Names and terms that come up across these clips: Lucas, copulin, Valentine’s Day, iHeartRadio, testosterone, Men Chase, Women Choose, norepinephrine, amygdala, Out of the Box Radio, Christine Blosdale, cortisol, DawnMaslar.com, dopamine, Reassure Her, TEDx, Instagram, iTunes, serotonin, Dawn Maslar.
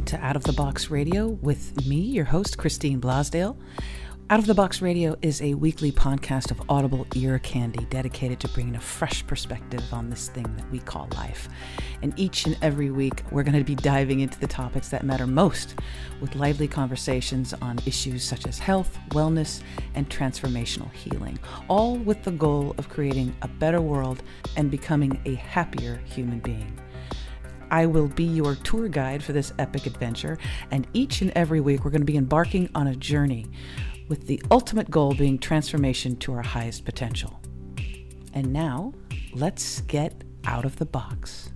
Welcome to Out of the Box Radio with me, your host, Christine Blosdale. Out of the Box Radio is a weekly podcast of audible ear candy dedicated to bringing a fresh perspective on this thing that we call life. And each and every week, we're going to be diving into the topics that matter most with lively conversations on issues such as health, wellness, and transformational healing, all with the goal of creating a better world and becoming a happier human being. I will be your tour guide for this epic adventure, and each and every week, we're going to be embarking on a journey with the ultimate goal being transformation to our highest potential. And now, let's get out of the box.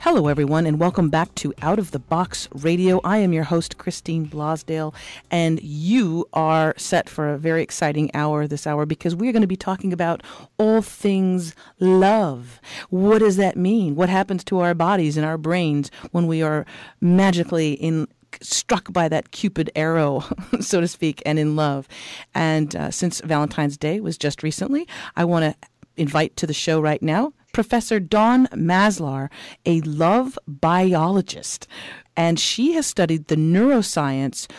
Hello, everyone, and welcome back to Out of the Box Radio. I am your host, Christine Blosdale, and you are set for a very exciting hour this hour because we're going to be talking about all things love. What does that mean? What happens to our bodies and our brains when we are magically struck by that Cupid arrow, so to speak, and in love? And since Valentine's Day was just recently, I want to invite to the show right now Professor Dawn Maslar, a love biologist, and she has studied the neuroscience,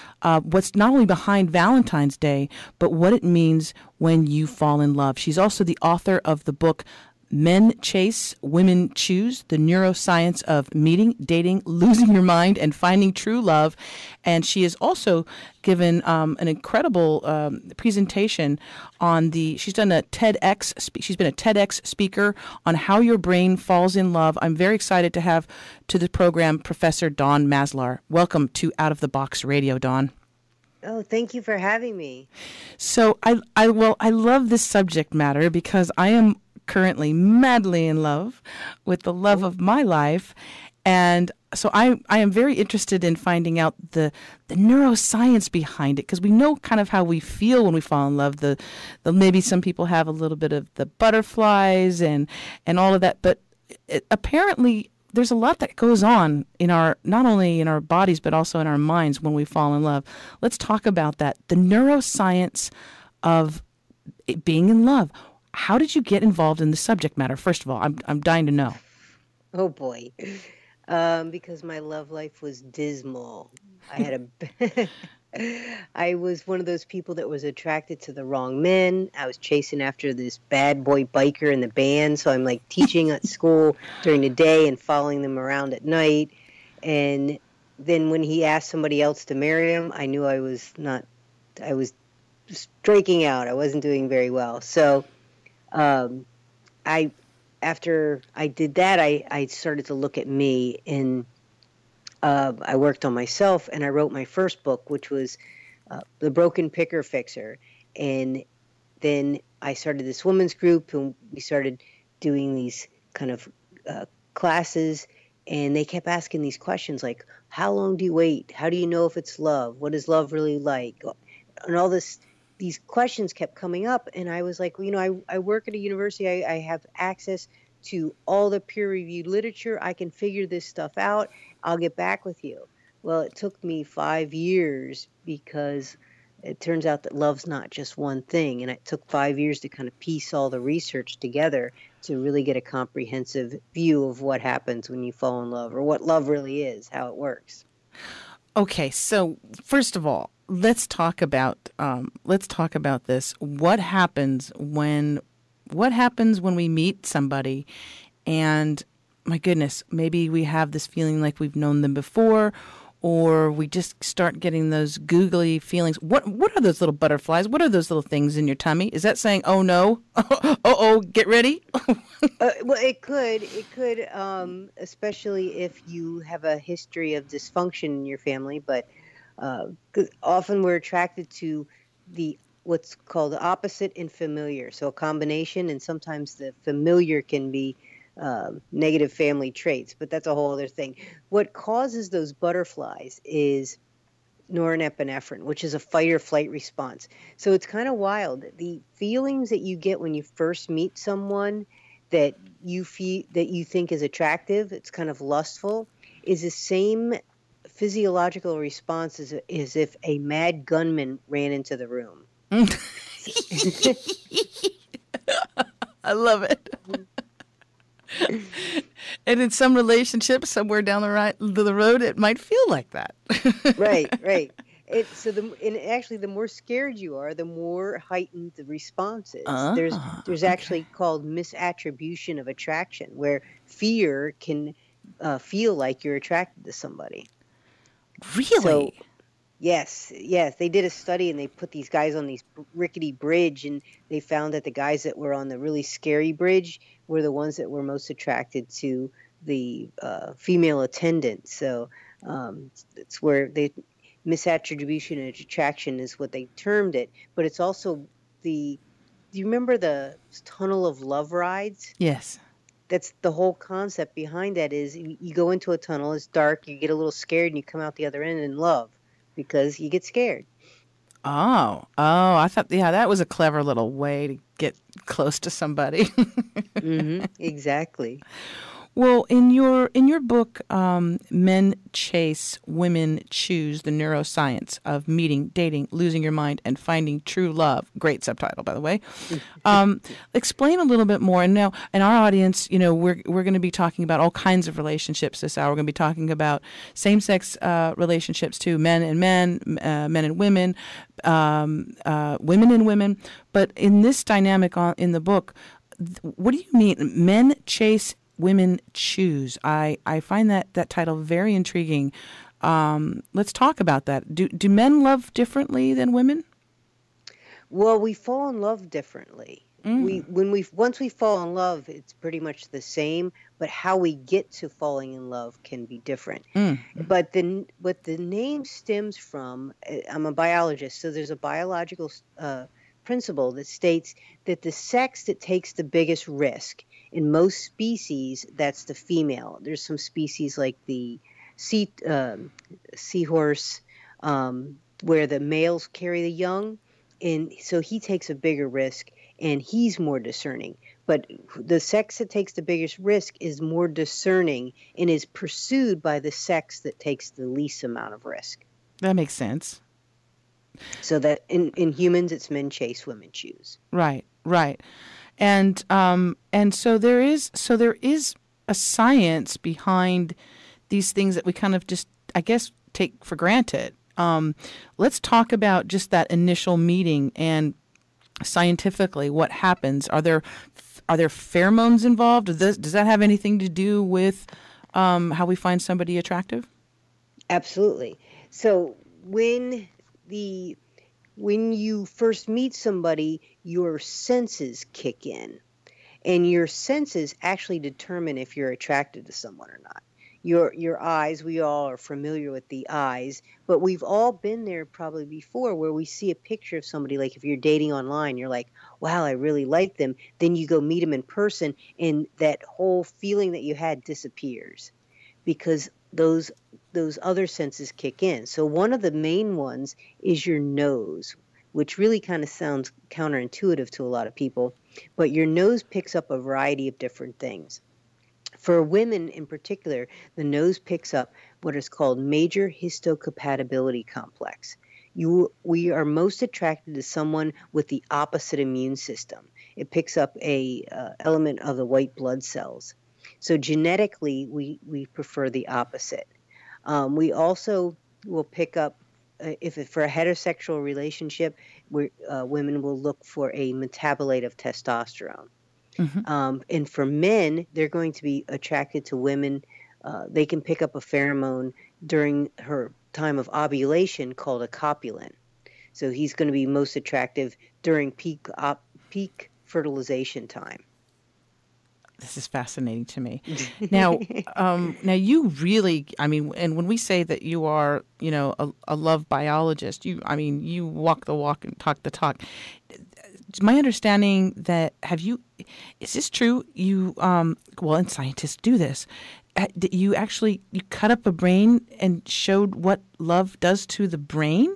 what's not only behind Valentine's Day, but what it means when you fall in love. She's also the author of the book, Men Chase, Women Choose, the neuroscience of meeting, dating, losing your mind, and finding true love. And she is also given an incredible presentation on the, she's done a TEDx, she's been a TEDx speaker on how your brain falls in love. I'm very excited to have to the program Professor Dawn Maslar. Welcome to Out of the Box Radio, Dawn. Oh, thank you for having me. So I love this subject matter because I am currently madly in love with the love of my life, and so I am very interested in finding out the neuroscience behind it, because we know kind of how we feel when we fall in love. The maybe some people have a little bit of the butterflies and all of that, but apparently there's a lot that goes on in our, not only in our bodies but also in our minds when we fall in love. Let's talk about that, the neuroscience of it being in love. How did you get involved in the subject matter? First of all, I'm dying to know. Oh boy, because my love life was dismal. I had a, I was one of those people that was attracted to the wrong men. I was chasing after this bad boy biker in the band, so I'm like teaching at school during the day and following them around at night. And then when he asked somebody else to marry him, I knew I was not. I was striking out. I wasn't doing very well. So. After I did that, I started to look at me, and I worked on myself, and I wrote my first book, which was The Broken Picker Fixer. And then I started this women's group, and we started doing these kind of classes, and they kept asking these questions like, how long do you wait? How do you know if it's love? What is love really like? And all this. These questions kept coming up, and I was like, well, you know, I work at a university. I have access to all the peer-reviewed literature. I can figure this stuff out. I'll get back with you. Well, it took me 5 years because it turns out that love's not just one thing, and it took 5 years to kind of piece all the research together to really get a comprehensive view of what happens when you fall in love, or what love really is, how it works. Okay, so first of all, let's talk about this. What happens when we meet somebody, and my goodness, maybe we have this feeling like we've known them before, or we just start getting those googly feelings. What are those little butterflies? What are those little things in your tummy? Is that saying, oh no, oh, get ready? Well, it could, especially if you have a history of dysfunction in your family, but. Often we're attracted to the what's called the opposite and familiar, so a combination, and sometimes the familiar can be negative family traits, but that's a whole other thing. What causes those butterflies is norepinephrine, which is a fight or flight response. So it's kind of wild. The feelings that you get when you first meet someone that you feel that you think is attractive, it's kind of lustful, is the same physiological response is if a mad gunman ran into the room. I love it. And in some relationships somewhere down the road, it might feel like that. Right, right. And actually, the more scared you are, the more heightened the response is. There's actually called misattribution of attraction, where fear can feel like you're attracted to somebody. Really? So, yes. They did a study, and they put these guys on these rickety bridge, and they found that the guys that were on the really scary bridge were the ones that were most attracted to the female attendant. So it's where they... misattribution and attraction is what they termed it, but it's also the, do you remember the tunnel of love rides? Yes. That's the whole concept behind that is you go into a tunnel, it's dark, you get a little scared, and you come out the other end in love because you get scared. Oh, I thought, yeah, that was a clever little way to get close to somebody. Exactly. Well, in your book, Men Chase, Women Choose, The Neuroscience of Meeting, Dating, Losing Your Mind, and Finding True Love, great subtitle, by the way, explain a little bit more. And now, in our audience, you know, we're going to be talking about all kinds of relationships this hour. We're going to be talking about same-sex relationships, too, men and men, men and women, women and women. But in this dynamic in the book, what do you mean, Men Chase, Women Choose? I find that title very intriguing. Let's talk about that. Do men love differently than women? Well, we fall in love differently. Once we fall in love, it's pretty much the same, but how we get to falling in love can be different. But then what the name stems from, I'm a biologist, so there's a biological principle that states that the sex that takes the biggest risk in most species, that's the female. There's some species like the seahorse where the males carry the young, and so he takes a bigger risk and he's more discerning. But the sex that takes the biggest risk is more discerning and is pursued by the sex that takes the least amount of risk. That makes sense. So that in humans, it's men chase, women choose. Right, right. And so there is a science behind these things that we kind of just, I guess, take for granted. Let's talk about just that initial meeting and scientifically what happens. Are there pheromones involved? Does that have anything to do with how we find somebody attractive? Absolutely. So when you first meet somebody, your senses kick in, and your senses actually determine if you're attracted to someone or not. Your eyes, we all are familiar with the eyes, but we've all been there probably before where we see a picture of somebody, like if you're dating online, you're like, wow, I really like them. Then you go meet them in person, and that whole feeling that you had disappears because those other senses kick in. So one of the main ones is your nose, which really kind of sounds counterintuitive to a lot of people, but your nose picks up a variety of different things. For women in particular, the nose picks up what is called major histocompatibility complex. We are most attracted to someone with the opposite immune system. It picks up a element of the white blood cells. So genetically, we prefer the opposite. We also will pick up, for a heterosexual relationship, women will look for a metabolite of testosterone. And for men, they're going to be attracted to women. They can pick up a pheromone during her time of ovulation called a copulin. So he's going to be most attractive during peak fertilization time. This is fascinating to me. Now, now you really, I mean, and when we say that you are, you know, a love biologist, you walk the walk and talk the talk. It's my understanding that is this true? And scientists do this. You cut up a brain and showed what love does to the brain?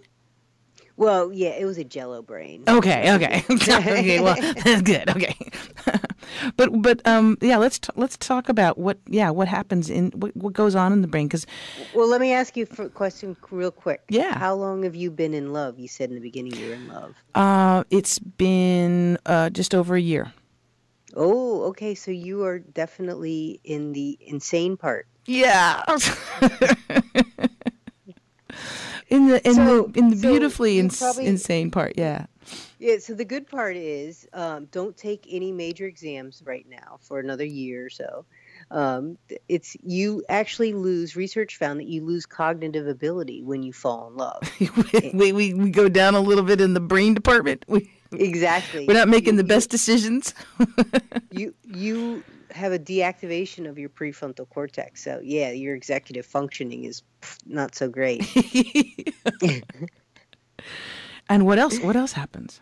Well, yeah, it was a Jell-O brain. Okay, okay. Well, that's good. Okay, but yeah, let's talk about what happens in what goes on in the brain. Well, let me ask you a question real quick. Yeah. How long have you been in love? You said in the beginning you were in love. It's been just over a year. Oh, okay. So you are definitely in the insane part. Yeah. Insane part, yeah. Yeah, so the good part is don't take any major exams right now for another year or so. You actually lose, research found that you lose cognitive ability when you fall in love. we go down a little bit in the brain department. Exactly. We're not making the best decisions. you have a deactivation of your prefrontal cortex. So yeah, your executive functioning is not so great. And what else? What else happens?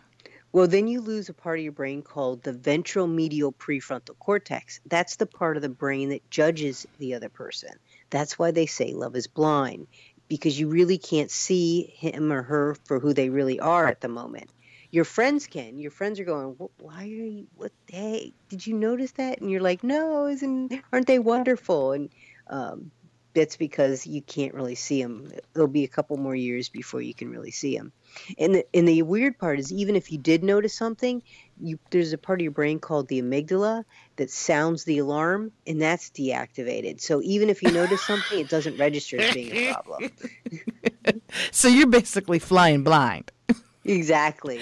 Well, then you lose a part of your brain called the ventral medial prefrontal cortex. That's the part of the brain that judges the other person. That's why they say love is blind, because you really can't see him or her for who they really are at the moment. Your friends can. Your friends are going, why are you, what the heck? Did you notice that? And you're like, no, aren't they wonderful? And that's because you can't really see them. It'll be a couple more years before you can really see them. And the weird part is, even if you did notice something, there's a part of your brain called the amygdala that sounds the alarm, and that's deactivated. So even if you notice something, it doesn't register as being a problem. So you're basically flying blind. Exactly.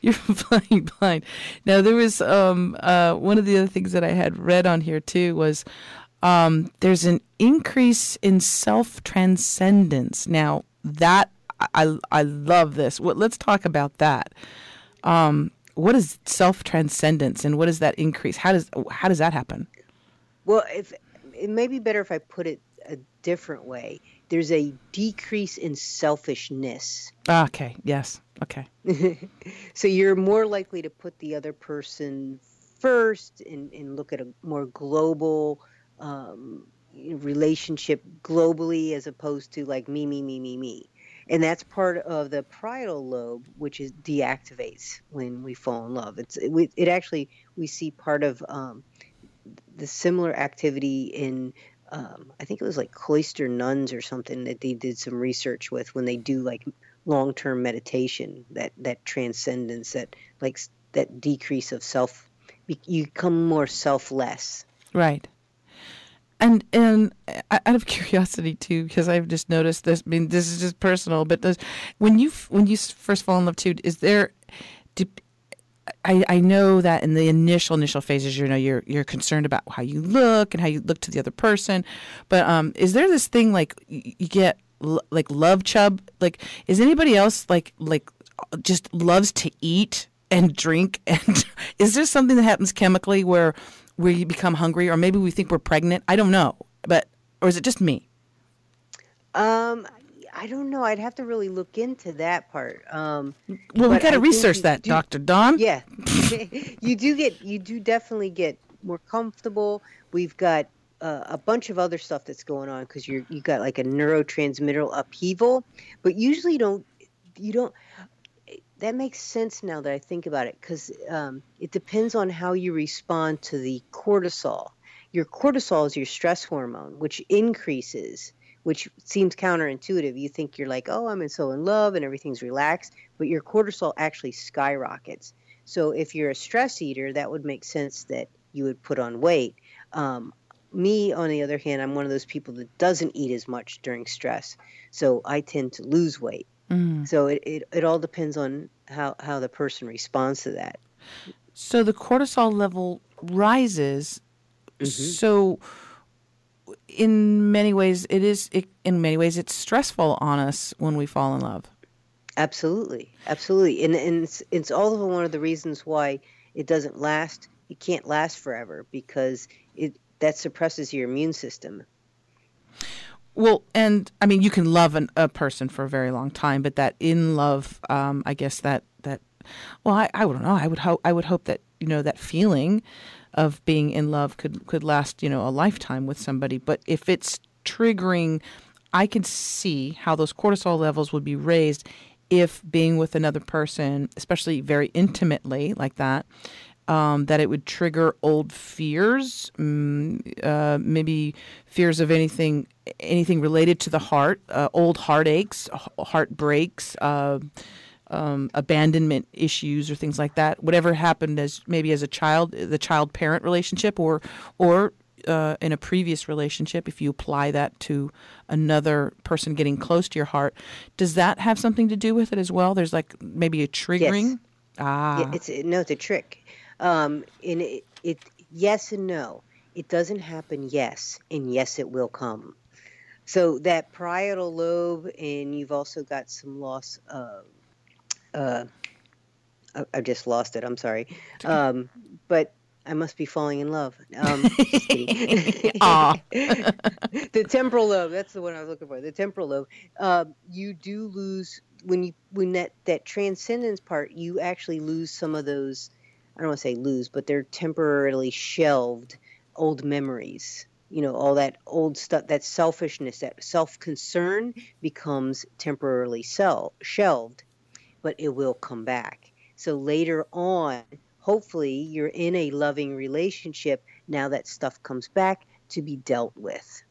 You're flying blind. Now, there was one of the other things that I had read on here, too, was there's an increase in self-transcendence. Now, that I love this. Let's talk about that. What is self-transcendence, and what is that increase? How does that happen? Well, it may be better if I put it a different way. There's a decrease in selfishness. Okay. Yes. Okay. So you're more likely to put the other person first and look at a more global relationship globally, as opposed to like me, me, me, me, me. And that's part of the parietal lobe, which is deactivates when we fall in love. We see part of the similar activity in. I think it was like cloister nuns or something that they did some research with when they do like long-term meditation, that transcendence, that decrease of self, you become more selfless. Right. And out of curiosity too, because I've just noticed this, I mean, this is just personal, but when you first fall in love too, is there, I know that in the initial phases, you're concerned about how you look and how you look to the other person, but is there this thing like you get like love chub? Like, is anybody else like just loves to eat and drink? And is there something that happens chemically where you become hungry, or maybe we think we're pregnant? I don't know, or is it just me? I don't know. I'd have to really look into that part. Well, we got to research that, Dr. Dawn. Yeah, you do definitely get more comfortable. We've got a bunch of other stuff that's going on because you got like a neurotransmitter upheaval, but usually you don't. That makes sense now that I think about it, because it depends on how you respond to the cortisol. Your cortisol is your stress hormone, which increases, which seems counterintuitive. You think you're like, oh, I'm so in love and everything's relaxed, but your cortisol actually skyrockets. So if you're a stress eater, that would make sense that you would put on weight. Me, on the other hand, I'm one of those people that doesn't eat as much during stress. So I tend to lose weight. Mm. So it all depends on how the person responds to that. So the cortisol level rises. Mm-hmm. So in many ways, it's stressful on us when we fall in love. Absolutely. Absolutely. And it's also one of the reasons why it doesn't last. It can't last forever because that suppresses your immune system. Well, and I mean, you can love a person for a very long time, but that in love, I guess I don't know. I would hope that, that feeling of being in love could last, a lifetime with somebody. But if it's triggering, I can see how those cortisol levels would be raised if being with another person, especially very intimately like that, that it would trigger old fears, maybe fears of anything related to the heart, old heartaches, heartbreaks, abandonment issues or things like that, whatever happened as maybe as a child, the child-parent relationship, or in a previous relationship, if you apply that to another person getting close to your heart, does that have something to do with it as well? There's like maybe a triggering? Yes. Ah. Yeah, it's a trick. And it yes and no. It doesn't happen yes, and yes, it will come. So that parietal lobe, and you've also got some loss of, I just lost it. I'm sorry. But I must be falling in love. Just kidding. The temporal lobe, that's the one I was looking for. The temporal lobe. You do lose, when that transcendence part, you actually lose some of those, I don't want to say lose, but they're temporarily shelved old memories. You know, all that old stuff, that selfishness, that self-concern becomes temporarily shelved. But it will come back. So later on, hopefully you're in a loving relationship. Now that stuff comes back to be dealt with.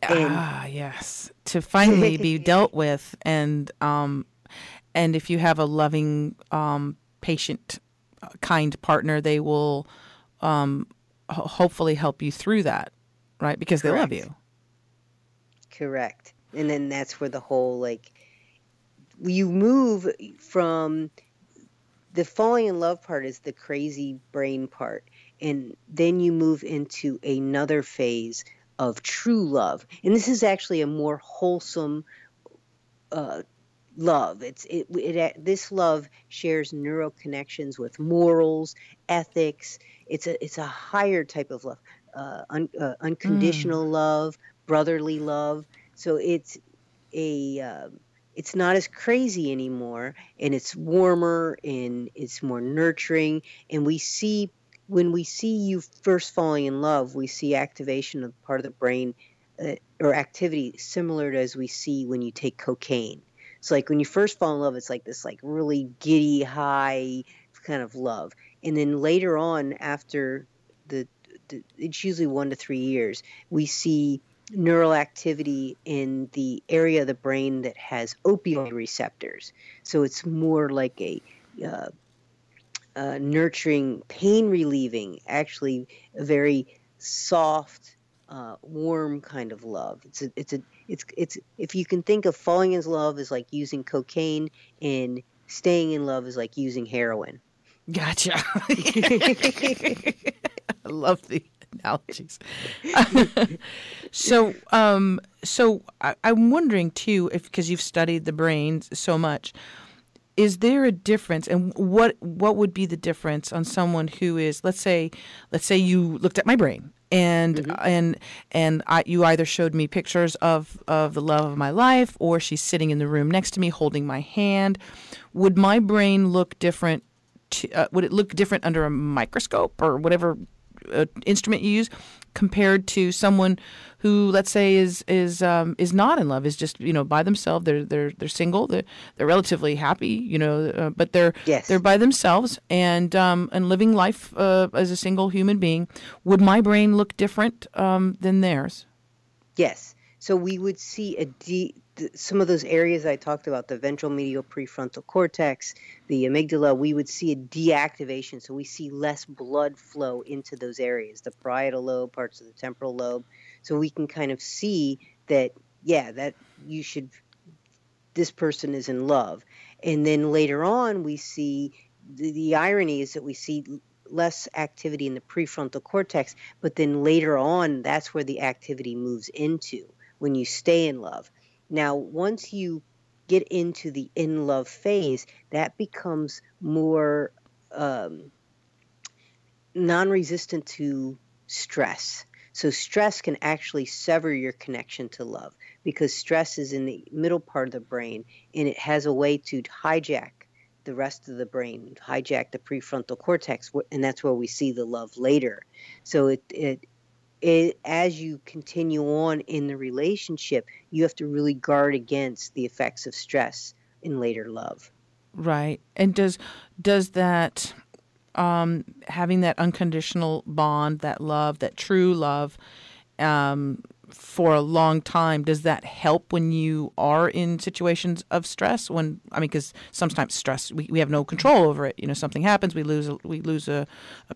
And yes. To finally be dealt with. And if you have a loving, patient, kind partner, they will hopefully help you through that, right? Because they love you. Correct. And then that's where the whole, like, you move from the falling in love part is the crazy brain part. And then you move into another phase of true love. And this is actually a more wholesome love. This love shares neural connections with morals, ethics. It's a higher type of love, unconditional love, brotherly love. So it's not as crazy anymore, and it's warmer, and it's more nurturing. And when we see you first falling in love, we see activation of part of the brain or activity similar to as we see when you take cocaine. So like when you first fall in love, it's like this like really giddy, high kind of love. And then later on, after it's usually 1 to 3 years, we see neural activity in the area of the brain that has opioid receptors. So it's more like a nurturing, pain relieving, actually a very soft, warm kind of love. If you can think of falling in love as like using cocaine, and staying in love is like using heroin. Gotcha. I love the analogies. So I'm wondering too, if, because you've studied the brain so much, is there a difference, and what would be the difference on someone who is, let's say you looked at my brain and you either showed me pictures of the love of my life, or she's sitting in the room next to me holding my hand. Would my brain look different? Would it look different under a microscope or whatever instrument you use, compared to someone who, let's say, is not in love, is just, you know, by themselves? They're single, they're relatively happy, you know, but they're by themselves and living life as a single human being. Would my brain look different than theirs? Yes. So we would see some of those areas I talked about, the ventral medial prefrontal cortex, the amygdala, we would see a deactivation. So we see less blood flow into those areas, the parietal lobe, parts of the temporal lobe. So we can kind of see that, yeah, that you should, this person is in love. And then later on, we see the irony is that we see less activity in the prefrontal cortex, but then later on, that's where the activity moves into when you stay in love. Now, once you get into the in love phase, that becomes more non-resistant to stress. So stress can actually sever your connection to love, because stress is in the middle part of the brain, and it has a way to hijack the rest of the brain, hijack the prefrontal cortex, and that's where we see the love later. So it as you continue on in the relationship, you have to really guard against the effects of stress in later love. Right. And does that having that unconditional bond, that love, that true love, for a long time, does that help when you are in situations of stress? When, I mean, because sometimes stress, we have no control over it. You know, something happens, we lose a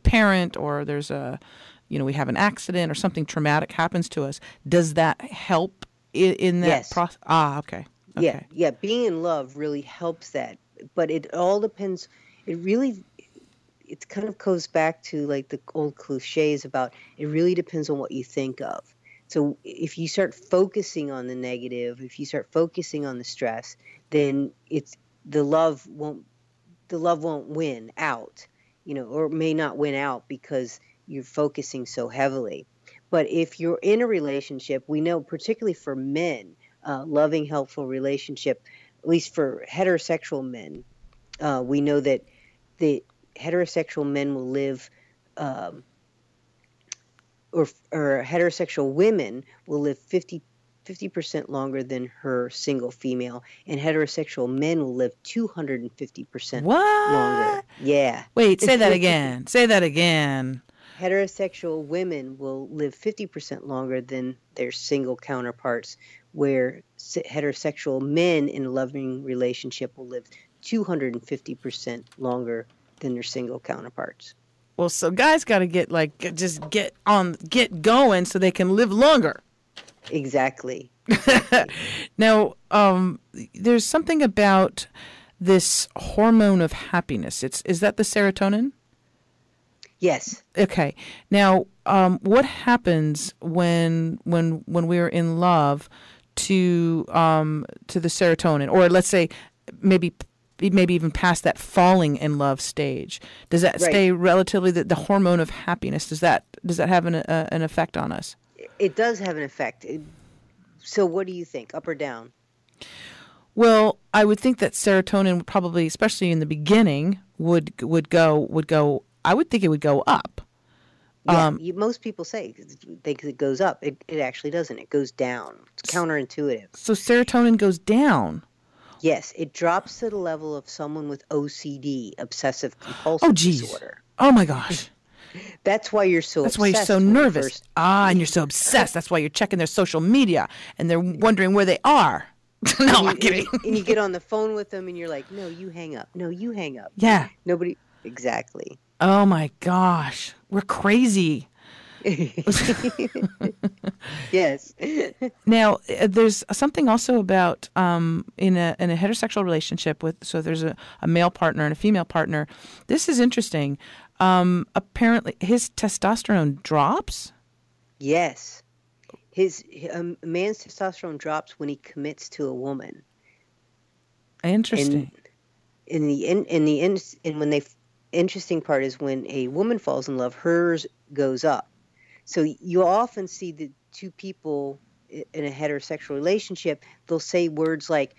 parent, or there's a, you know, we have an accident or something traumatic happens to us. Does that help in that yes. process? Ah, okay. Okay. Yeah. Yeah. Being in love really helps that, but it all depends. It really, it kind of goes back to like the old cliches about it really depends on what you think of. So if you start focusing on the negative, if you start focusing on the stress, then it's the love won't win out, you know, or may not win out because you're focusing so heavily. But if you're in a relationship, we know particularly for men, loving, helpful relationship, at least for heterosexual men, we know that the heterosexual men will live or heterosexual women will live 50% longer than her single female, and heterosexual men will live 250% longer. Yeah. Wait, say that again. Say that again. Heterosexual women will live 50% longer than their single counterparts, where heterosexual men in a loving relationship will live 250% longer than their single counterparts. Well, so guys got to get like just get going so they can live longer. Exactly. Now, there's something about this hormone of happiness. Is that the serotonin? Yes. Okay. Now, what happens when we're in love to the serotonin, or let's say maybe even past that falling in love stage? Does that right. stay relatively, the hormone of happiness, does that have an effect on us? It does have an effect. So what do you think, up or down? Well, I would think that serotonin would probably, especially in the beginning, would go I would think it would go up. Yeah, most people say it goes up. It actually doesn't. It goes down. It's counterintuitive. So serotonin goes down. Yes, it drops to the level of someone with OCD, obsessive compulsive disorder. Oh my gosh. That's why you're so. That's why you're so nervous. And you're so obsessed. That's why you're checking their social media and they're wondering where they are. No, I'm kidding. And you get on the phone with them and you're like, "No, you hang up. No, you hang up." Yeah. Nobody. Exactly. Oh my gosh, we're crazy. Yes. Now, there's something also about in a heterosexual relationship with, so there's a male partner and a female partner. This is interesting. Apparently, his testosterone drops. Yes, a man's testosterone drops when he commits to a woman. Interesting. Interesting part is when a woman falls in love, hers goes up. So you often see the two people in a heterosexual relationship, they'll say words like,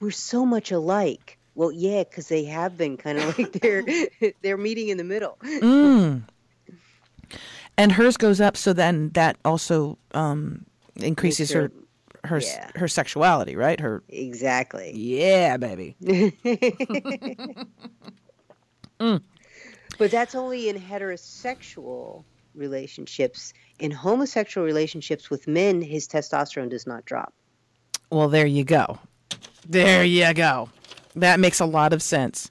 we're so much alike. Well, yeah, because they have been kind of like they're meeting in the middle. Mm. And hers goes up, so then that also increases her yeah. her sexuality, right? Her Exactly. Yeah, baby. Mm. But that's only in heterosexual relationships. In homosexual relationships with men, his testosterone does not drop. Well, there you go. There you go. That makes a lot of sense.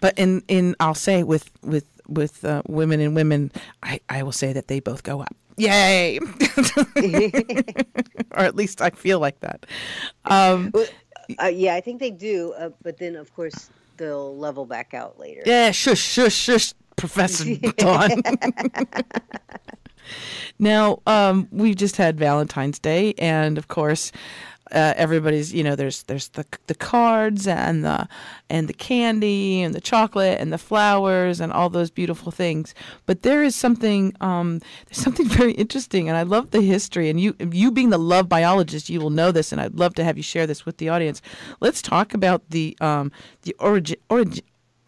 But in I'll say with women and women, I will say that they both go up. Yay! Or at least I feel like that. Yeah, I think they do. But then, of course, they'll level back out later. Yeah, shush, shush, shush, Professor Dawn. Now, we just had Valentine's Day, and of course, everybody's, you know, there's the cards and the candy and the chocolate and the flowers and all those beautiful things. But there is something very interesting, and I love the history. And you being the love biologist, you will know this, and I'd love to have you share this with the audience. Let's talk about the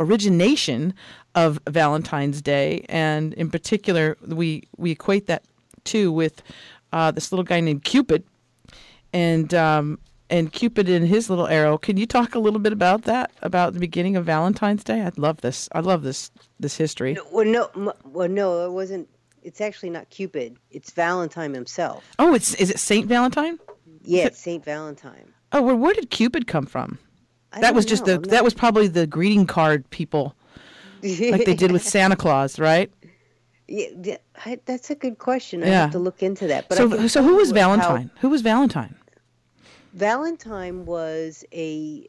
origination of Valentine's Day, and in particular, we equate that too with this little guy named Cupid. And Cupid and his little arrow. Can you talk a little bit about that? About the beginning of Valentine's Day? I love this. I love this history. No, well, no, it wasn't it's actually not Cupid. It's Valentine himself. Oh, is it Saint Valentine? Yeah, it's Saint Valentine. Oh, well, where did Cupid come from? That was probably the greeting card people, like they did with Santa Claus, right? Yeah, that's a good question. I have to look into that. But so who was Valentine? Who was Valentine? Valentine was he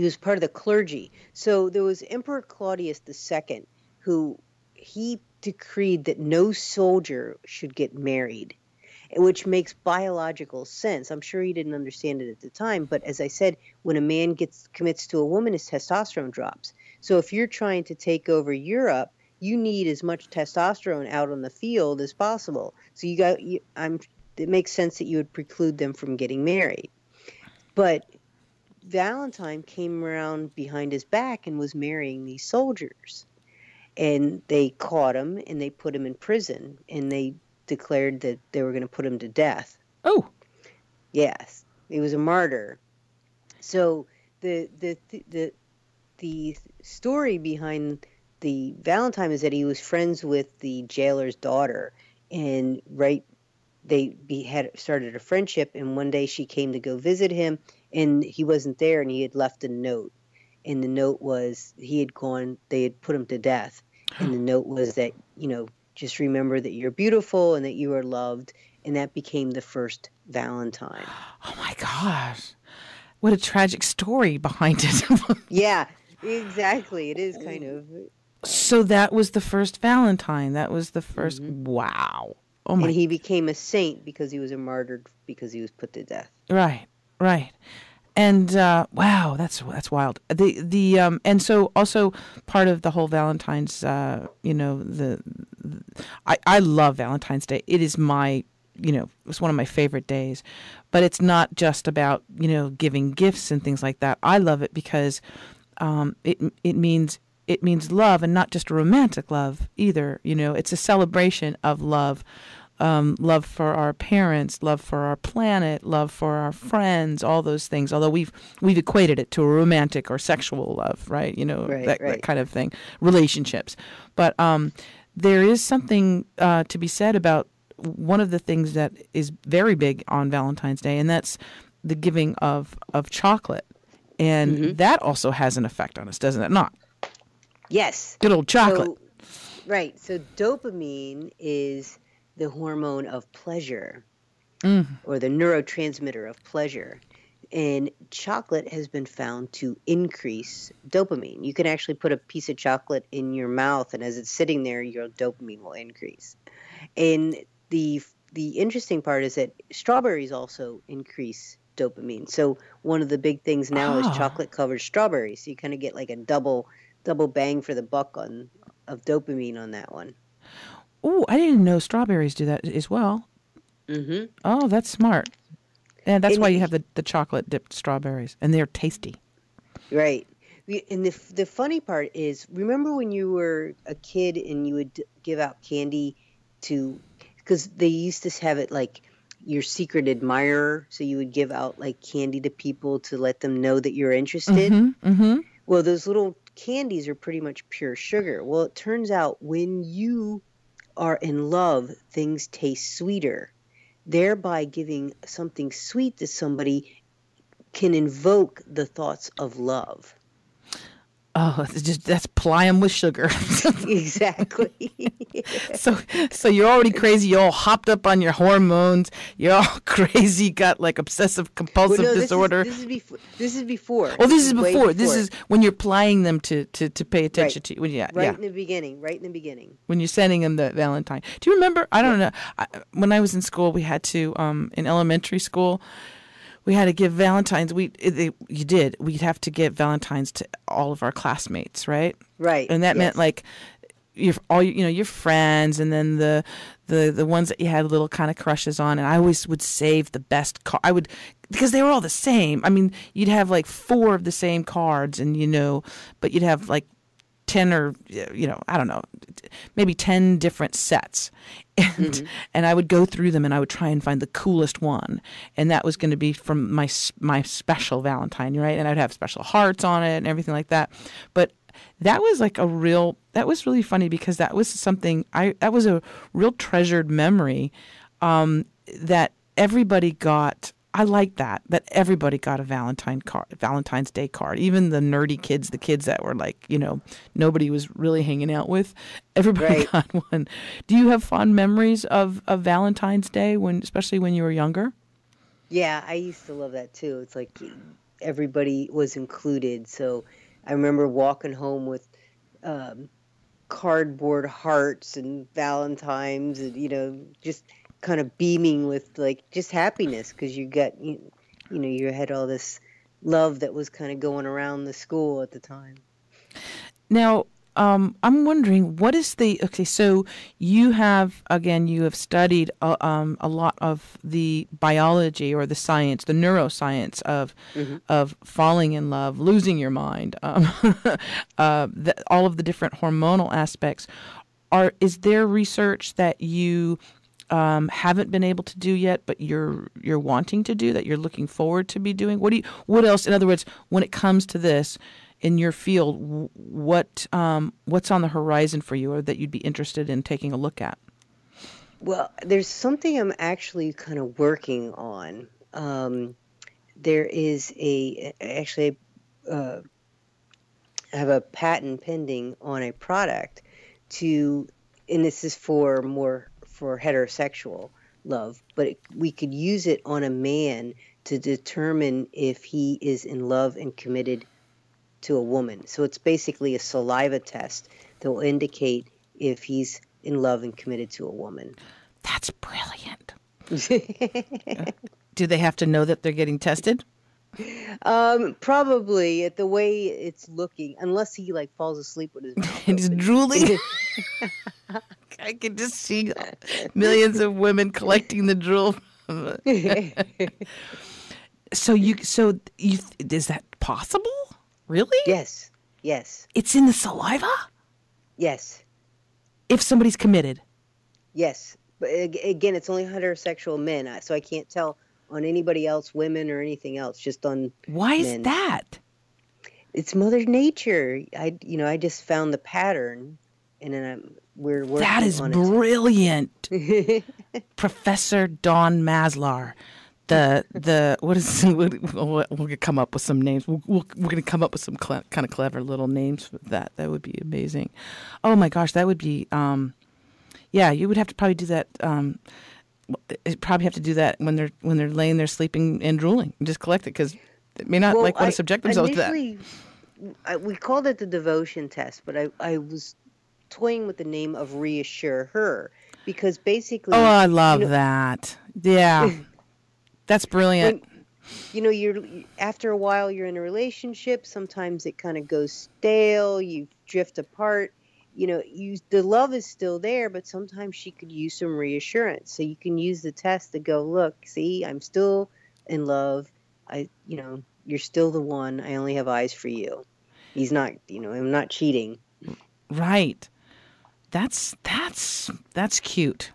was part of the clergy. So there was Emperor Claudius II, who he decreed that no soldier should get married, which makes biological sense. I'm sure he didn't understand it at the time, but as I said, when a man commits to a woman, his testosterone drops. So if you're trying to take over Europe, you need as much testosterone out on the field as possible. So it makes sense that you would preclude them from getting married. But Valentine came around behind his back and was marrying these soldiers. And they caught him and they put him in prison and they declared that they were going to put him to death. Oh. Yes. He was a martyr. So the story behind the Valentine is that he was friends with the jailer's daughter, and they started a friendship, and one day she came to go visit him and he wasn't there, and he had left a note. And the note was they had put him to death. And the note was that, just remember that you're beautiful and that you are loved. And that became the first Valentine. Oh, my gosh. What a tragic story behind it. Yeah, exactly. It is kind of. So that was the first Valentine. That was the first. Mm-hmm. Wow. Oh my. And he became a saint because he was a martyr because he was put to death. Right, right. And wow, that's wild. And so also part of the whole Valentine's, I love Valentine's Day. It is my, it's one of my favorite days. But it's not just about giving gifts and things like that. I love it because it means love, and not just romantic love either. It's a celebration of love. Love for our parents, love for our planet, love for our friends, all those things. Although we've equated it to a romantic or sexual love, right? That kind of thing, relationships. But there is something to be said about one of the things that is very big on Valentine's Day, and that's the giving of chocolate. And that also has an effect on us, doesn't it not? Yes. Good old chocolate. So dopamine is the hormone of pleasure, or the neurotransmitter of pleasure. And chocolate has been found to increase dopamine. You can actually put a piece of chocolate in your mouth, and as it's sitting there, your dopamine will increase. And the interesting part is that strawberries also increase dopamine. So one of the big things now is chocolate-covered strawberries. So you kind of get like a double bang for the buck of dopamine on that one. Oh, I didn't know strawberries do that as well. Mm-hmm. Oh, that's smart. And that's why you have the chocolate-dipped strawberries, and they're tasty. Right. And the funny part is, remember when you were a kid and you would give out candy because they used to have it like your secret admirer, so you would give out like candy to people to let them know that you're interested? Mm-hmm, mm-hmm. Well, those little candies are pretty much pure sugar. Well, it turns out when you are in love, things taste sweeter. Thereby giving something sweet to somebody can invoke the thoughts of love. Oh, it's just ply them with sugar. Exactly. So you're already crazy. You're all hopped up on your hormones. You're all crazy. Got like obsessive compulsive disorder. This is before. Oh, this is before. This is when you're plying them to pay attention to you. When, in the beginning. Right in the beginning. When you're sending them the Valentine. Do you remember? I don't know. When I was in school, we had to in elementary school, we had to give Valentines. We'd have to give Valentines to all of our classmates, right? Right. And that meant like your friends, and then the ones that you had little kind of crushes on. And I always would save the best card. I would, because they were all the same. I mean, you'd have like 4 of the same cards, and but you'd have like 10 or I don't know, maybe 10 different sets, and and I would go through them and I would try and find the coolest one, and that was going to be from my special Valentine, right? And I'd have special hearts on it and everything like that. But that was really funny because that was something that was a real treasured memory that everybody got. I like that everybody got a Valentine's Day card, even the nerdy kids, the kids that were like, nobody was really hanging out with. Everybody got one. Do you have fond memories of Valentine's Day, especially when you were younger? Yeah, I used to love that too. It's like everybody was included. So I remember walking home with cardboard hearts and Valentines and, just kind of beaming with like just happiness because you had all this love that was kind of going around the school at the time. Now, I'm wondering so you have studied a lot of the biology or the science, the neuroscience of falling in love, losing your mind, all of the different hormonal aspects. Is there research that you haven't been able to do yet, but you're wanting to do, that you're looking forward to be doing? What else? In other words, when it comes to this in your field, what's on the horizon for you, or that you'd be interested in taking a look at? Well, there's something I'm actually kind of working on. There is I have a patent pending on a product and this is for heterosexual love, but we could use it on a man to determine if he is in love and committed to a woman. So it's basically a saliva test that will indicate if he's in love and committed to a woman. That's brilliant. Do they have to know that they're getting tested? Probably, at the way it's looking, unless he like falls asleep with his mouth and he's drooling. I could just see millions of women collecting the drool. So is that possible? Really? Yes. It's in the saliva? Yes. If somebody's committed? Yes. But again, it's only heterosexual men, so I can't tell on anybody else, women or anything else, just on Why is men. That? It's Mother Nature. I just found the pattern, and then we're working on it. That is brilliant. Professor Dawn Maslar. We'll come up with some names. We're going to come up with some kind of clever little names for that. That would be amazing. Oh my gosh, that would be you would have to probably do that when they're laying there sleeping and drooling. And just collect it, because they may not want to subject themselves to that. We called it the devotion test, but I was toying with the name of Reassure Her, because basically I love that. Yeah. That's brilliant. When, after a while you're in a relationship, sometimes it kind of goes stale, you drift apart, the love is still there, but sometimes she could use some reassurance. So you can use the test to go, look, see, I'm still in love. You're still the one. I only have eyes for you. He's not, I'm not cheating. Right. That's cute.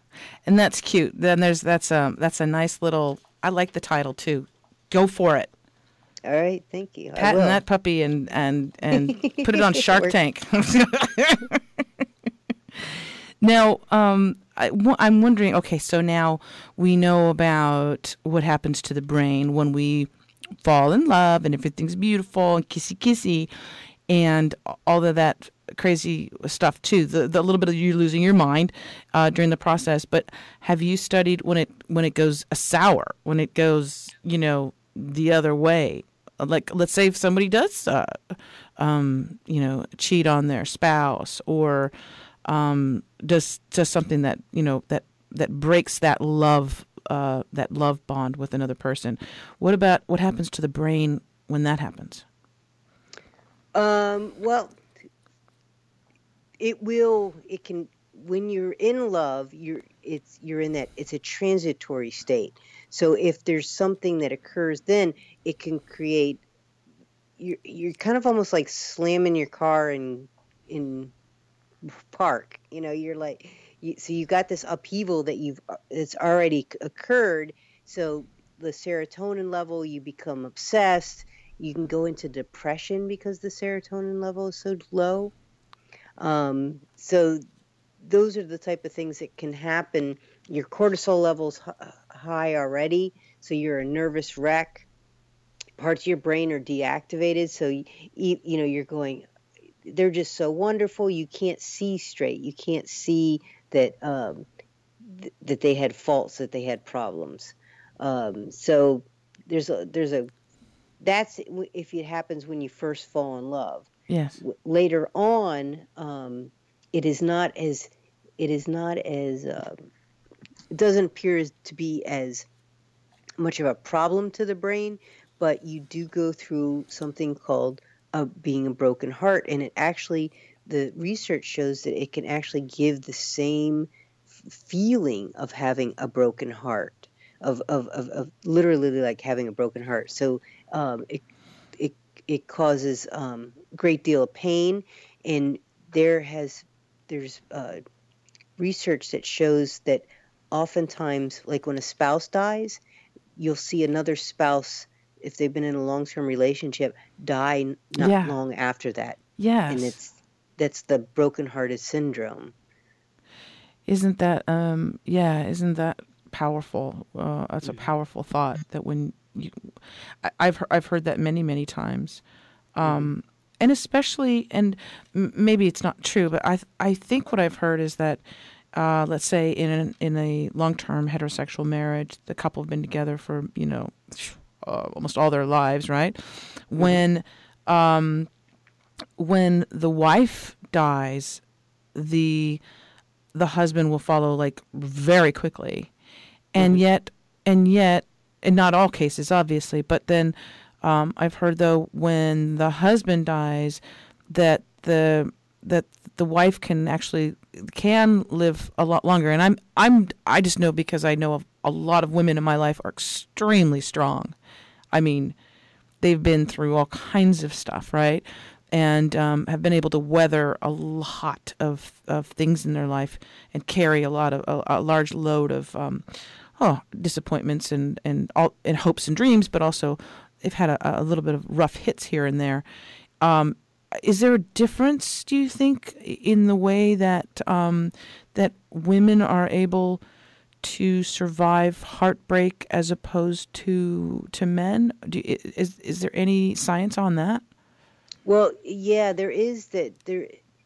And that's cute. Then that's a nice little, I like the title too. Go for it. All right, thank you. Patent that puppy and put it on Shark Tank. Now, I'm wondering, okay, so now we know about what happens to the brain when we fall in love and everything's beautiful and kissy-kissy and all of that crazy stuff too, the little bit of you losing your mind during the process. But have you studied when it goes sour, when it goes the other way? Like, let's say if somebody does cheat on their spouse, or does something that that breaks that love bond with another person, what happens to the brain when that happens? When you're in love, it's a transitory state. So if there's something that occurs, then it can create, you're kind of almost like slamming your car in park, you're like, so you've got this upheaval it's already occurred. So the serotonin level, you become obsessed, You can go into depression because the serotonin level is so low. So those are the type of things that can happen. Your cortisol level's high already, so you're a nervous wreck. Parts of your brain are deactivated, so you know you're going, they're just so wonderful. You can't see straight. You can't see that that they had faults, that they had problems. So there's a that's if it happens when you first fall in love. Yes. Later on, it doesn't appear to be as much of a problem to the brain, but you do go through something called being a broken heart, and it actually, the research shows that it can actually give the same feeling of having a broken heart, of literally like having a broken heart. So it causes great deal of pain, and there's research that shows that oftentimes, like when a spouse dies, you'll see another spouse, if they've been in a long-term relationship, die not long after that. Yes. And that's the broken-hearted syndrome. Isn't that, isn't that powerful? That's a powerful thought that when you, I've heard that many, many times. And especially, and maybe it's not true, but I think what I've heard is that, let's say in a long-term heterosexual marriage, the couple have been together for, almost all their lives, right? When the wife dies, the husband will follow like very quickly, and yet, in not all cases, obviously, but then I've heard though when the husband dies, that the wife can actually live a lot longer, and I just know because I know of a lot of women in my life are extremely strong. I mean, they've been through all kinds of stuff, right? And have been able to weather a lot of things in their life and carry a large load of disappointments and hopes and dreams, but also they've had a little bit of rough hits here and there. Is there a difference, do you think, in the way that that women are able to survive heartbreak as opposed to men? Is there any science on that? Well, yeah, there is that.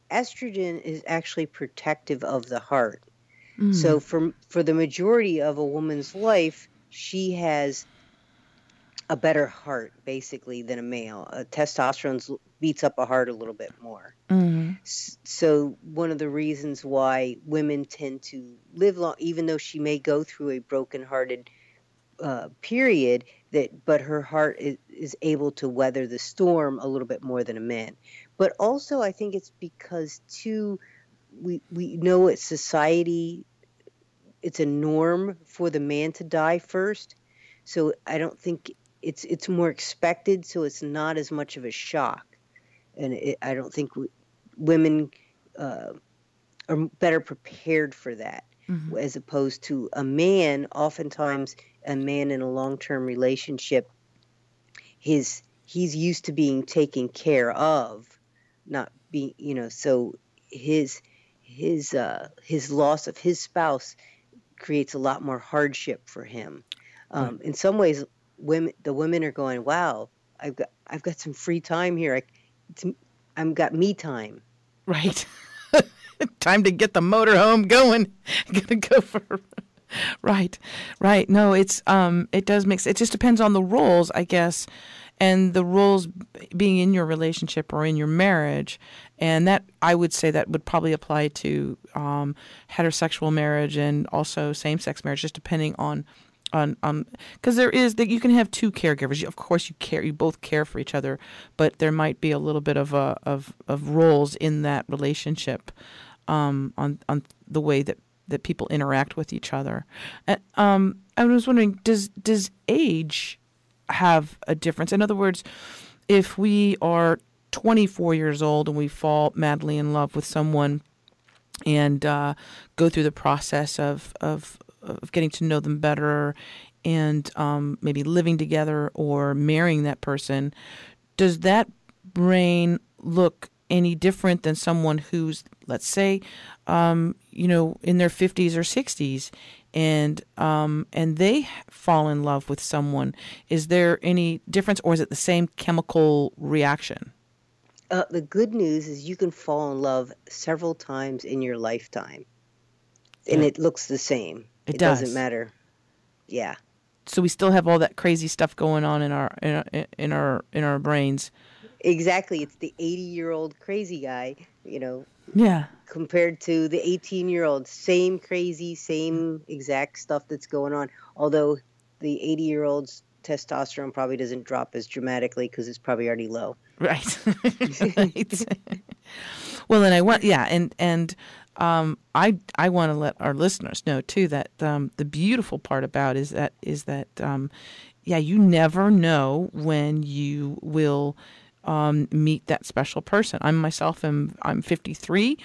Estrogen is actually protective of the heart. Mm. So for the majority of a woman's life, she has a better heart, basically, than a male. Testosterone beats up a heart a little bit more. Mm-hmm. So one of the reasons why women tend to live long, even though she may go through a broken-hearted period, but her heart is able to weather the storm a little bit more than a man. But also, I think it's because too, we know it's society. It's a norm for the man to die first, so I don't think. It's more expected, so it's not as much of a shock. And I don't think women are better prepared for that, mm-hmm. as opposed to a man. Oftentimes, a man in a long-term relationship, he's used to being taken care of, not being, so his loss of his spouse creates a lot more hardship for him. Mm-hmm. In some ways, the women are going, wow, I've got some free time here. I've got me time. Right. Time to get the motorhome going. Gonna go for right. No, it's it does mix. It just depends on the roles, I guess, and the roles being in your relationship or in your marriage, and that I would say that would probably apply to heterosexual marriage and also same-sex marriage, just depending on because there is that you can have two caregivers. Of course, you both care for each other, but there might be a little bit of roles in that relationship, on the way that people interact with each other. And, I was wondering, does age have a difference? In other words, if we are 24 years old and we fall madly in love with someone, and go through the process of getting to know them better and maybe living together or marrying that person, does that brain look any different than someone who's, let's say, you know, in their 50s or 60s, and they fall in love with someone? Is there any difference, or is it the same chemical reaction? The good news is you can fall in love several times in your lifetime, and it looks the same. It does. Doesn't matter. Yeah. So we still have all that crazy stuff going on in our brains. Exactly. It's the 80-year-old crazy guy, you know. Yeah. Compared to the 18-year-old, same crazy, same exact stuff that's going on. Although the 80-year-old's testosterone probably doesn't drop as dramatically because it's probably already low. Right. Right. Well, and I want, yeah, I want to let our listeners know too that the beautiful part about is that you never know when you will meet that special person. I'm 53,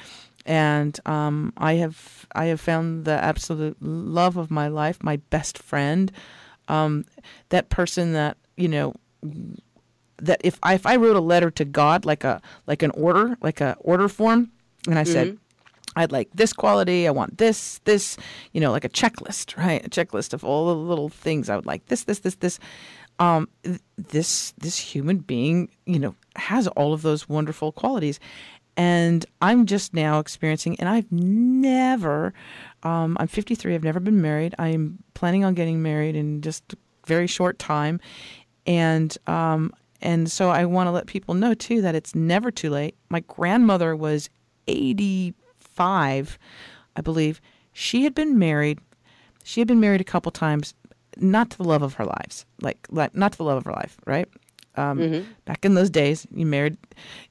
and I have found the absolute love of my life, my best friend, that person that, you know, that if I wrote a letter to God, like an order form, and I said, I'd like this quality, I want this, you know, like a checklist, right? A checklist of all the little things I would like, this. This human being, you know, has all of those wonderful qualities, and I'm just now experiencing. And I've never, I'm 53. I've never been married. I'm planning on getting married in just a very short time, and so I want to let people know too that it's never too late. My grandmother was 85, I believe. She had been married. She had been married a couple times. Not to the love of her lives, not to the love of her life, right? Back in those days, you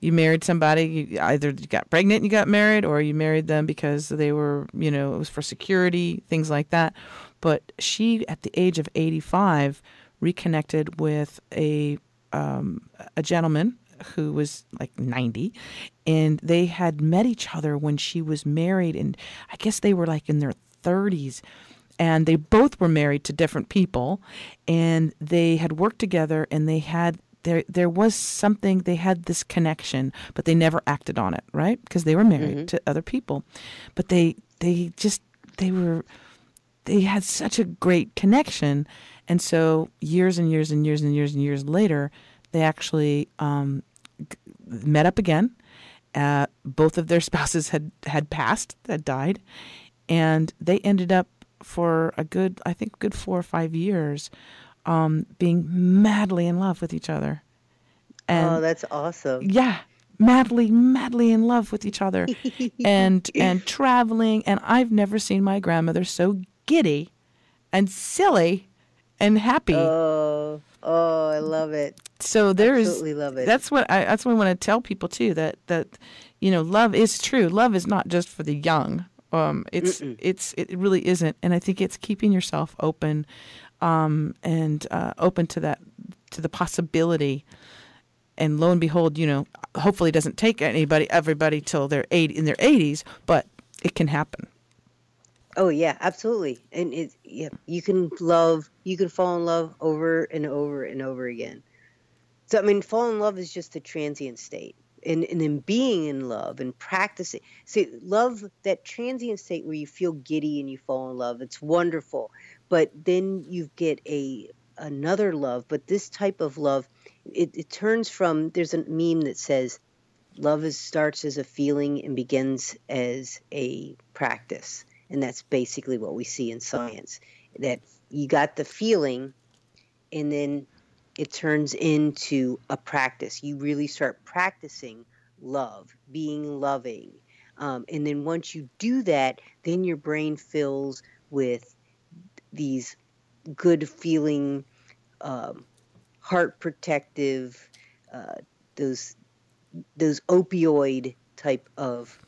married somebody. Either you got pregnant and you got married, or you married them because they were, you know, it was for security, things like that. But she, at the age of 85, reconnected with a gentleman who was like 90, and they had met each other when she was married, and I guess they were like in their 30s. And they both were married to different people, and they had worked together, and they had there was something, they had this connection, but they never acted on it, right? Because they were married to other people, but they had such a great connection, and so years and years later, they actually met up again. Both of their spouses had passed, had died, and they ended up, for a good, I think, good 4 or 5 years, being madly in love with each other. And oh, that's awesome! Yeah, madly in love with each other, and traveling. And I've never seen my grandmother so giddy, and silly, and happy. Oh, I love it. So there is, absolutely love it. That's what I want to tell people too. That you know, love is true. Love is not just for the young. It really isn't, and I think it's keeping yourself open, and open to the possibility. And lo and behold, you know, hopefully it doesn't take everybody till they're in their 80s, but it can happen. Oh yeah, absolutely, and you can fall in love over and over and over again. So I mean, fall in love is just a transient state. And then being in love and practicing. See, love, that transient state where you feel giddy and you fall in love, it's wonderful. But then you get another love. But this type of love, it turns from, there's a meme that says, love starts as a feeling and begins as a practice. And that's basically what we see in science. That you got the feeling, and then it turns into a practice. You really start practicing love, being loving. And then once you do that, then your brain fills with these good feeling, heart protective, those opioid type of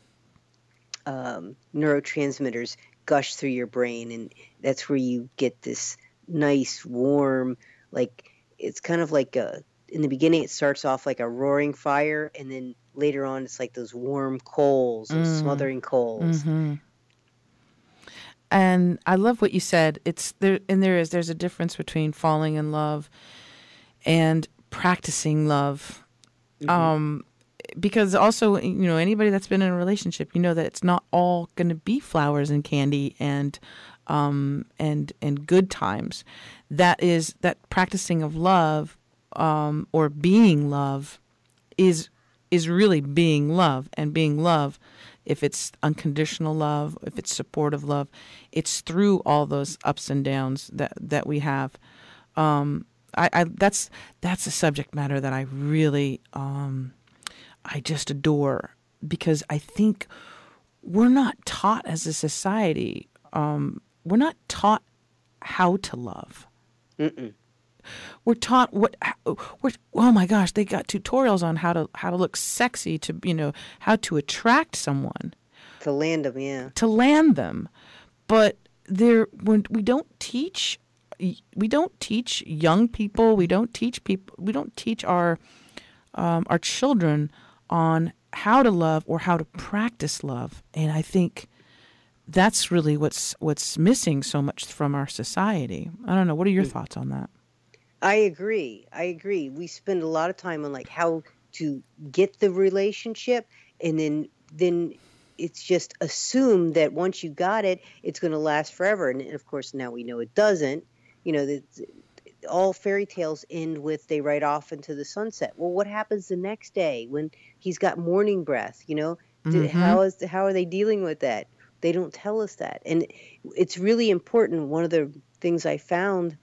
neurotransmitters gush through your brain. And that's where you get this nice, warm, like, it's kind of like in the beginning, it starts off like a roaring fire, and then later on, it's like those warm coals, those smothering coals. And I love what you said. It's there, and there's a difference between falling in love and practicing love. Mm-hmm. Because also, you know, anybody that's been in a relationship, you know that it's not all going to be flowers and candy and good times. That is, that practicing of love, or being love, is really being love. And being love, if it's unconditional love, if it's supportive love, it's through all those ups and downs that we have. That's a subject matter that I really, I just adore, because I think we're not taught as a society, we're not taught how to love. Mm-mm. We're taught oh my gosh, they got tutorials on how to look sexy, to, you know, how to attract someone. To land them, yeah. To land them. But we don't teach young people, we don't teach our children on how to love or how to practice love. And I think that's really what's missing so much from our society. I don't know. What are your thoughts on that? I agree. We spend a lot of time on like how to get the relationship, and then it's just assumed that once you got it, it's going to last forever. And of course, now we know it doesn't. You know, all fairy tales end with they ride off into the sunset. Well, what happens the next day when he's got morning breath? You know, mm-hmm. How are they dealing with that? They don't tell us that. And it's really important. One of the things I found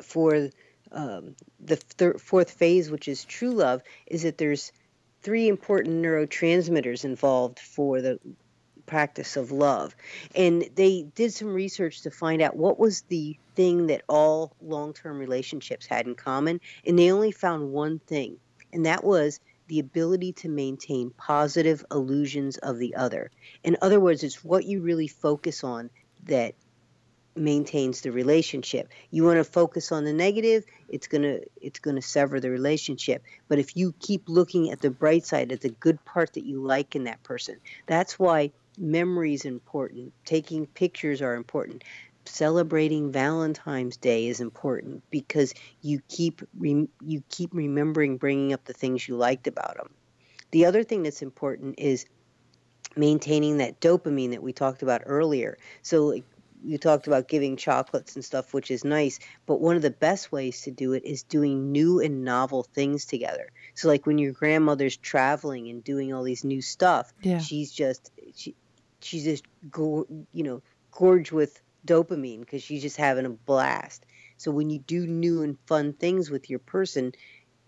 for the fourth phase, which is true love, is that there's 3 important neurotransmitters involved for the practice of love. And they did some research to find out what was the thing that all long-term relationships had in common. And they only found one thing, and that was the ability to maintain positive illusions of the other. In other words, it's what you really focus on that maintains the relationship. You want to focus on the negative, it's going to sever the relationship. But if you keep looking at the bright side, at the good part that you like in that person, that's why memory is important. Taking pictures are important. Celebrating Valentine's Day is important, because you keep remembering, bringing up the things you liked about them. The other thing that's important is maintaining that dopamine that we talked about earlier. So you talked about giving chocolates and stuff, which is nice, but one of the best ways to do it is doing new and novel things together. So like when your grandmother's traveling and doing all these new stuff, yeah. she's just gorged with dopamine because she's just having a blast. So when you do new and fun things with your person,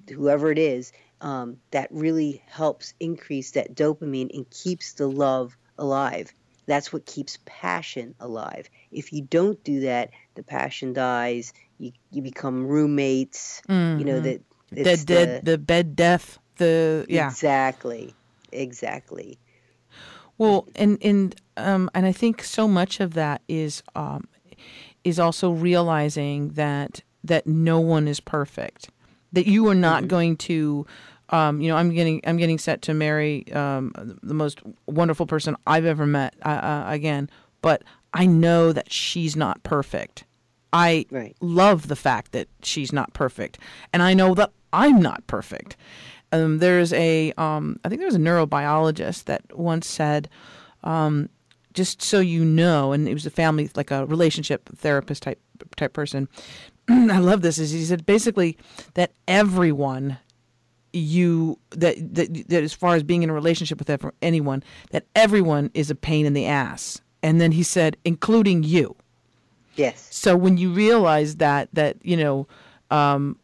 whoever it is, that really helps increase that dopamine and keeps the love alive. That's what keeps passion alive. If you don't do that, the passion dies. You become roommates. Mm-hmm. You know that the bed death. Exactly. Well, and I think so much of that is also realizing that no one is perfect, that you are not mm-hmm. going to. I'm getting set to marry the most wonderful person I've ever met again, but I know that she's not perfect. I right. love the fact that she's not perfect, and I know that I'm not perfect. I think there was a neurobiologist that once said, just so you know, and it was a family, like a relationship therapist type person. I love this. Is he said basically that everyone. That as far as being in a relationship with anyone, that everyone is a pain in the ass. And then he said, including you. Yes. So when you realize that not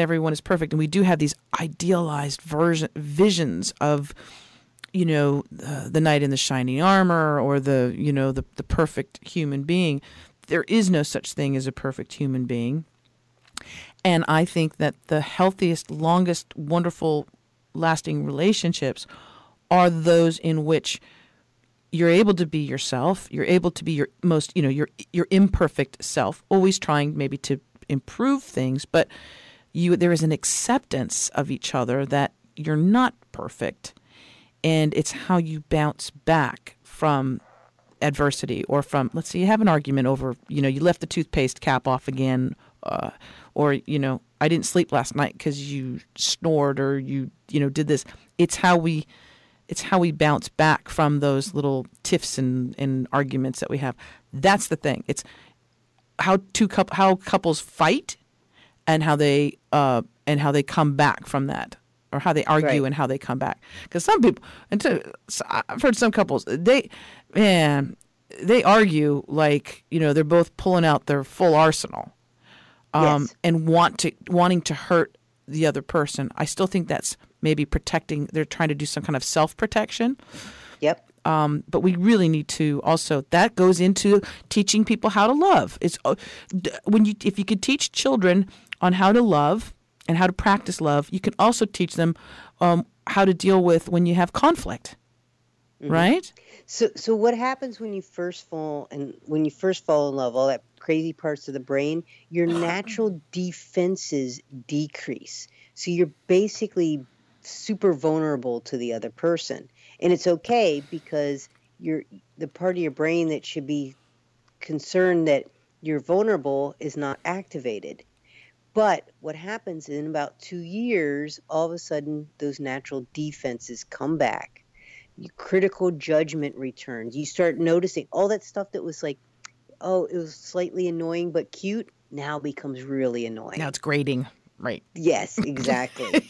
everyone is perfect, and we do have these idealized visions of, you know, the knight in the shining armor, or the perfect human being. There is no such thing as a perfect human being. And I think that the healthiest, longest, wonderful, lasting relationships are those in which you're able to be yourself. You're able to be your most, you know, your imperfect self, always trying maybe to improve things. But there is an acceptance of each other that you're not perfect. And it's how you bounce back from adversity, or from, let's say you have an argument over, you know, you left the toothpaste cap off again, or, you know, I didn't sleep last night because you snored, or you know, did this. It's how we bounce back from those little tiffs and arguments that we have. That's the thing. It's how couples fight, and how they come back from that, or how they argue and how they come back. Because some people, I've heard some couples, they argue like, you know, they're both pulling out their full arsenal, and wanting to hurt the other person. I still think that's maybe protecting. They're trying to do some kind of self-protection. Yep. But we really need to also, that goes into teaching people how to love. It's if you could teach children on how to love and how to practice love, you can also teach them how to deal with when you have conflict. Mm-hmm. Right? So what happens when you first fall in love, all that crazy parts of the brain, your natural defenses decrease. So you're basically super vulnerable to the other person. And it's okay, because the part of your brain that should be concerned that you're vulnerable is not activated. But what happens in about 2 years, all of a sudden, those natural defenses come back. Critical judgment returns. You start noticing all that stuff that was like, oh, it was slightly annoying but cute, now becomes really annoying. Now it's grating, right? Yes, exactly.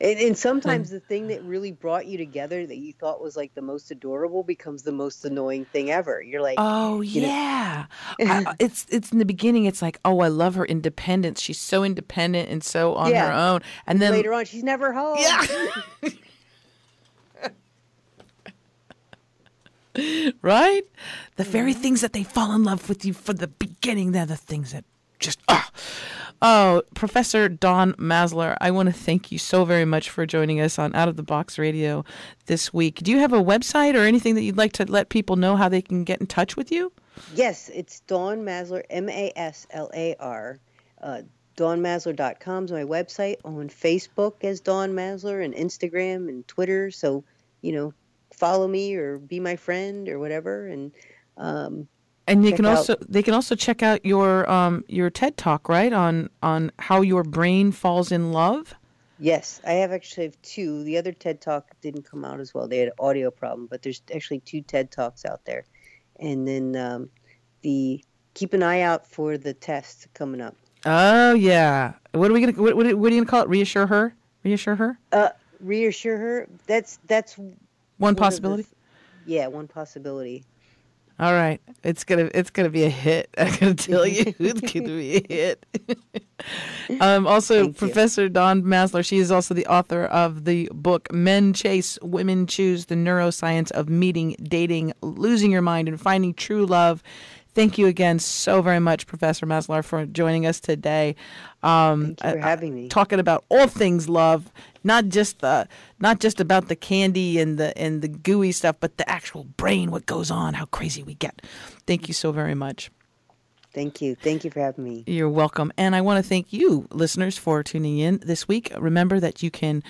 and sometimes the thing that really brought you together that you thought was like the most adorable becomes the most annoying thing ever. You're like, oh, yeah. It's in the beginning, it's like, oh, I love her independence. She's so independent and so on her own. And then later on, she's never home. Yeah. Right? The very things that they fall in love with you from the beginning, they're the things that just, Oh, Professor Dawn Maslar, I want to thank you so very much for joining us on Out of the Box Radio this week. Do you have a website or anything that you'd like to let people know how they can get in touch with you? Yes, it's Dawn Maslar, M-A-S-L-A-R. DawnMaslar.com is my website. On Facebook as Dawn Maslar, and Instagram and Twitter. So, you know, follow me or be my friend or whatever. And they can also check out your TED Talk, right, on how your brain falls in love. Yes, I actually have two. The other TED Talk didn't come out as well. They had an audio problem, but there's actually two TED Talks out there. And then keep an eye out for the test coming up. Oh yeah, what are you gonna call it? Reassure her. Reassure her. Reassure her. That's one possibility. Yeah, one possibility. All right, it's gonna be a hit. I can tell you, it's gonna be a hit. Also, Professor Dawn Maslar, she is also the author of the book "Men Chase, Women Choose: The Neuroscience of Meeting, Dating, Losing Your Mind, and Finding True Love." Thank you again so very much, Professor Maslar, for joining us today. Thank you for having me. Talking about all things love, not just about the candy and the gooey stuff, but the actual brain, what goes on, how crazy we get. Thank you so very much. Thank you. Thank you for having me. You're welcome. And I want to thank you, listeners, for tuning in this week. Remember that you can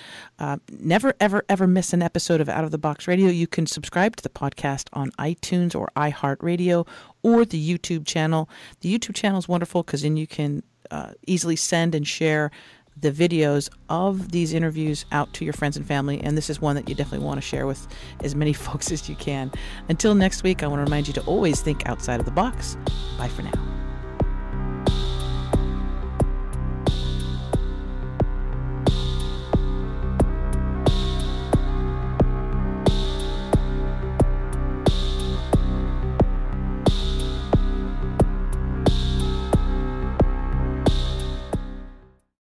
never, ever, ever miss an episode of Out of the Box Radio. You can subscribe to the podcast on iTunes or iHeartRadio or the YouTube channel. The YouTube channel is wonderful because then you can easily send and share the videos of these interviews out to your friends and family. And this is one that you definitely want to share with as many folks as you can. Until next week, I want to remind you to always think outside of the box. Bye for now.